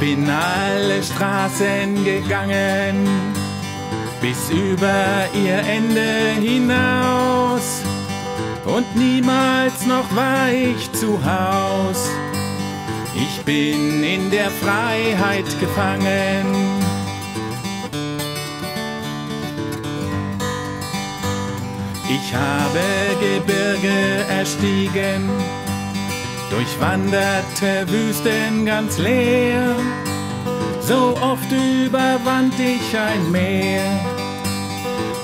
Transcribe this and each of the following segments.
Bin alle Straßen gegangen, bis über ihr Ende hinaus, und niemals noch war ich zu Haus. Ich bin in der Freiheit gefangen. Ich habe Gebirge erstiegen, durchwanderte Wüsten ganz leer, so oft überwand ich ein Meer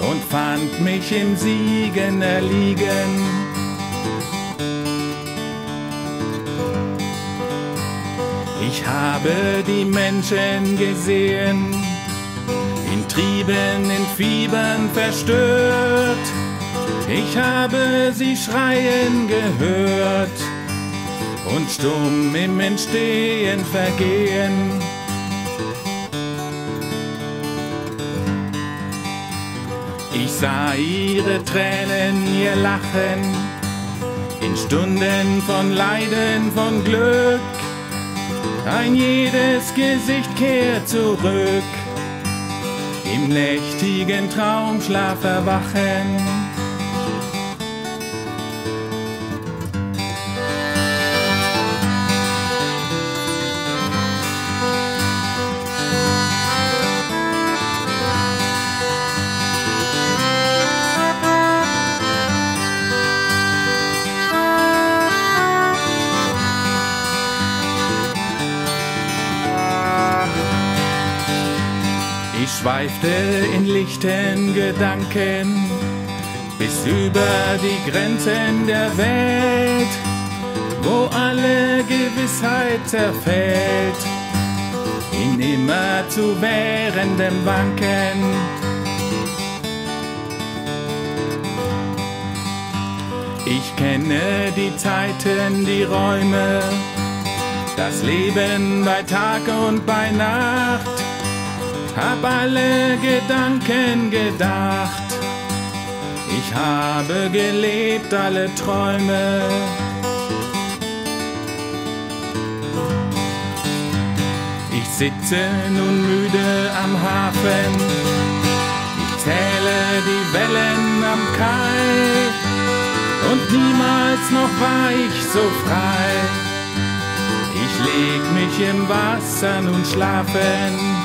und fand mich im Siegen erliegen. Ich habe die Menschen gesehen, in Trieben, in Fiebern verstört, ich habe sie schreien gehört und stumm im Entstehen vergehen. Ich sah ihre Tränen, ihr Lachen, in Stunden von Leiden, von Glück. Ein jedes Gesicht kehrt zurück, im nächtigen Traumschlaf erwachen. Ich schweifte in lichten Gedanken bis über die Grenzen der Welt, wo alle Gewissheit zerfällt in immer zu währendem Wanken. Ich kenne die Zeiten, die Räume, das Leben bei Tag und bei Nacht, hab alle Gedanken gedacht, ich habe gelebt alle Träume. Ich sitze nun müde am Hafen, ich zähle die Wellen am Kai, und niemals noch war ich so frei. Ich leg mich im Wasser nun schlafen.